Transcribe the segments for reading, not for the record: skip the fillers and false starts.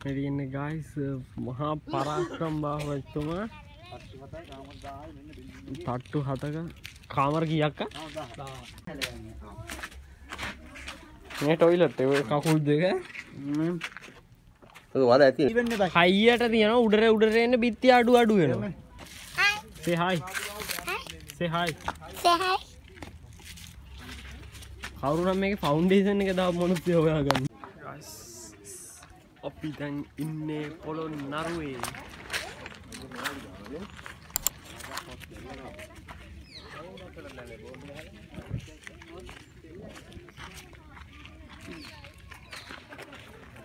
guys, Mahaparakram Bavatuma Tatu Hataka Kamar Giaka toilet. Hi, yet at the end, Udre, say hi. Say hi. Say hi. How do I make a foundation? Guys, up it and in a Polonnaruwa.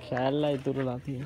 Shall I do that here?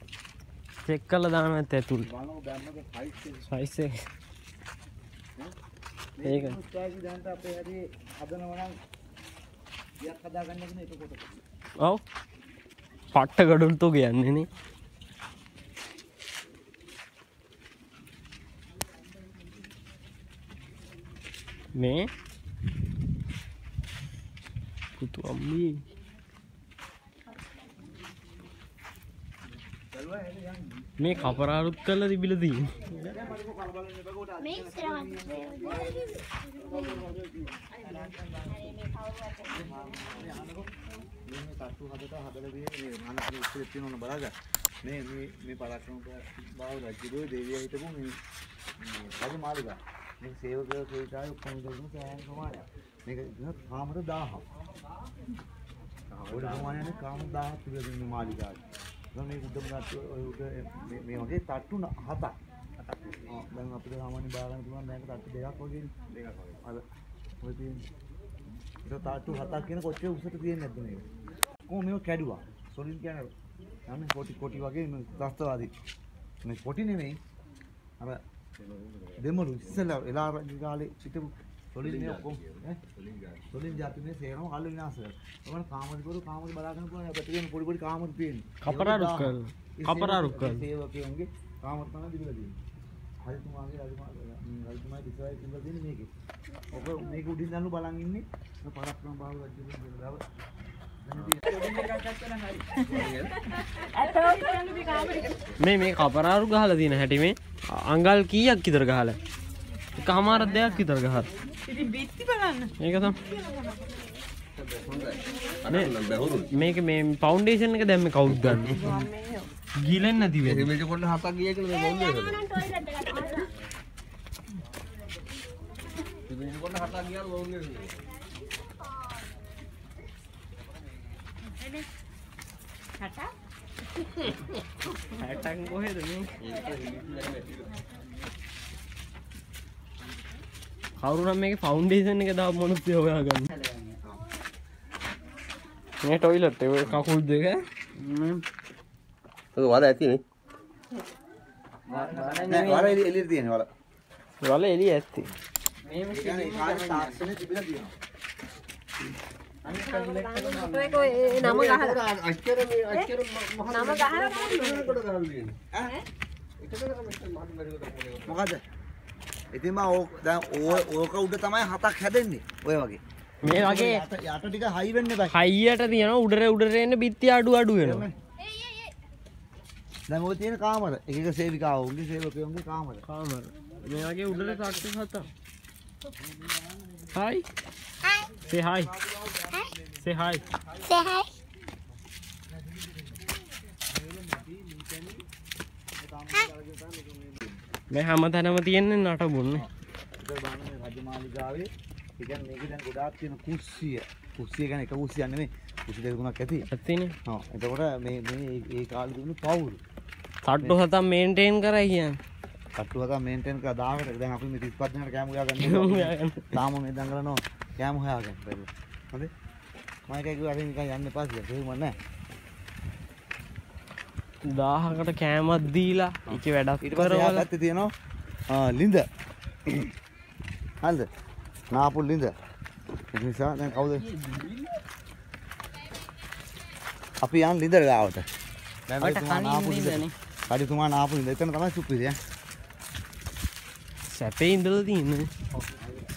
check Kaladana Tetul. I say, oh, Patagadul to Ganini. May put on me. Make Hapara color the building. No, me would not may only tattoo Hata. Then up to how many balance one bank that they are calling. The tattoo Hata can go to the end of the name. Comio Cadua, so you can have 40 again, Tastadi. Miss 14 name. Demo sell out Elara Gigali, Chitu, Solina, Solin Japanese, Alina, one common good common Barakan, but again, good common pain. Kapararukal, Kapararukal, common Panadiladi. I might decide to make it. Okay, make good in the Balangini, the Parapram Bala, Mimi Kapararugaladin had him, Angal Kia Kidragala. Kamara there, Kitargahar. Make a foundation and then make out gun. Gilen Nadiwe, you make a half a gig. I can go ahead and how do I make a foundation? I don't want to see a gun. I toilet. They were covered there. What I think? What I live in. What I live in. It is my work out the Tamai Hatak Hadden. Where again? High at the end, Udre, and Bitia do a duel. දැන් ඔය තියෙන කාමර එක එක සේවිකාව උන්ගේ සේවකයෝ උන්ගේ කාමර මේ වගේ උඩට සාක්ෂි හතක් Hi Say hi Say hi Say hi මේ හැමතැනම තියෙන්නේ නටබුන්නේ රජමාලිගාවේ ඒ කියන්නේ මේකේ දැන් ගොඩාක් තියෙන කුස්සිය කුස්සිය ගැන එක කුස්සියක් නෙමෙයි කුස්සිය දෙක තුනක් ඇති ඇතිනේ ඔව් එතකොට මේ මේ කාලේ දුන්නු පවුල් 67 මේන්ටේන් කරයි කියන්නේ 67 මේන්ටේන් කරලා 1000කට දැන් අපි මේ 35 දෙනාට කැම ගා ගන්න තාම මේ දන් කරනවා කැම හොයාගන්න බැරි හරි මම එකයි කිව්වා අපි නිකන් යන්න එපා කියලා එහෙම නැහැ 1000කට කෑමක් දීලා ඉච්ච වැඩක් කරවලා ගත්තේ තියෙනවා ලිඳ හන්ද නාපුල් ලිඳ ඒ නිසා දැන් කවුද අපි යන් ලිඳ ගාවට දැන් මේ තුමා නාපුල් ලිඳනේ කඩි තුමා නාපුල් ලිඳ එතන තමයි සුපිරි ඈ සැපේ ඉඳලා තියෙන්නේ ඒ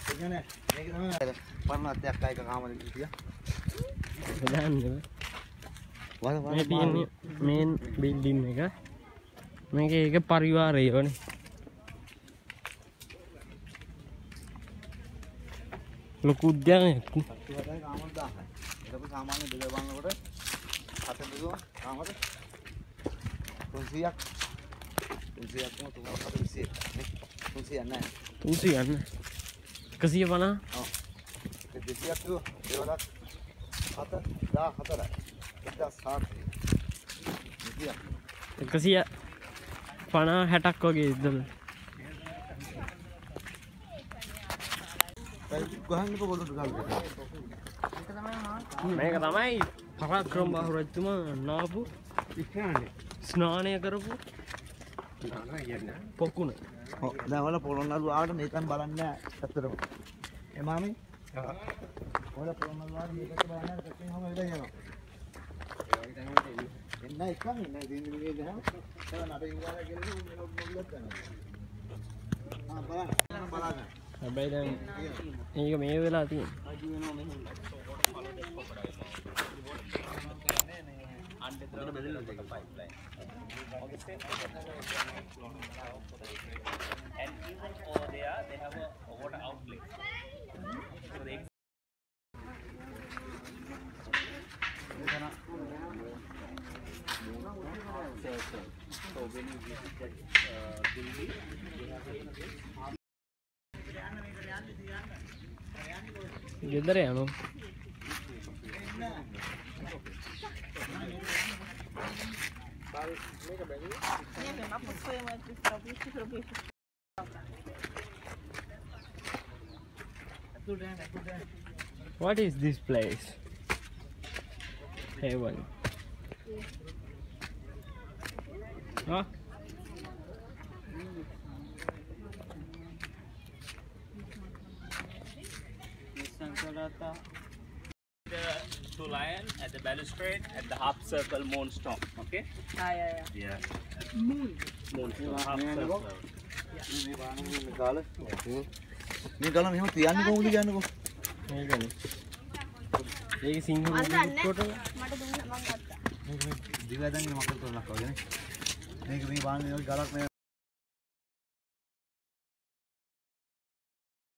කියන්නේ මේක තමයි 50ක් අයක කාමරේ ඉතියා බලන්න මේ තියෙන්නේ මේන් බිල්ඩින් එක මේකේ එක පරිවාරය වනේ ලොකු උද්‍යානයක් සත්‍යවතයි කාමර 1000යි ඒකත් සාමාන්‍ය බෙද බලනකොට හතෙදු කාමර 300ක් 300ක්ම තුනක් අතර 200 නේ 300 නැහැ 300 නැහැ 150 ඔව් 200ක් දුව ඒවලක් 7 14යි कसिया पाना हटक हो गया इधर कहानी को बोल दो दुकान पे मैं कहता मैं फराक क्रम बाहर तुम नापू स्नान या करो पकुन ना वाला पोलोनारू आड़ नेकन बालन ना सत्तर है मामी वाला पोलोनारू आड़ नेकन बालन ना सत्तर हम इधर जाना එන්නයි කන්නේ නෑ දින දිනේ දහම කරන අපේ ඉංග්‍රීසි කියලා මොනවද මොකද කරන්නේ ආ බලන්න බලන්න හැබැයි දැන් මේක මේ වෙලා තියෙනවා ආදි වෙනවා මෙහෙම අන්තර බෙදලා දෙක pipeline okay state and even over there they have a water outlet so they So when you visit that building, you have to get there. No. What is this place? Heaven. Huh? The lion at the balustrade at the half circle moonstone. Okay? Yeah. Moon. Half circle. Yeah.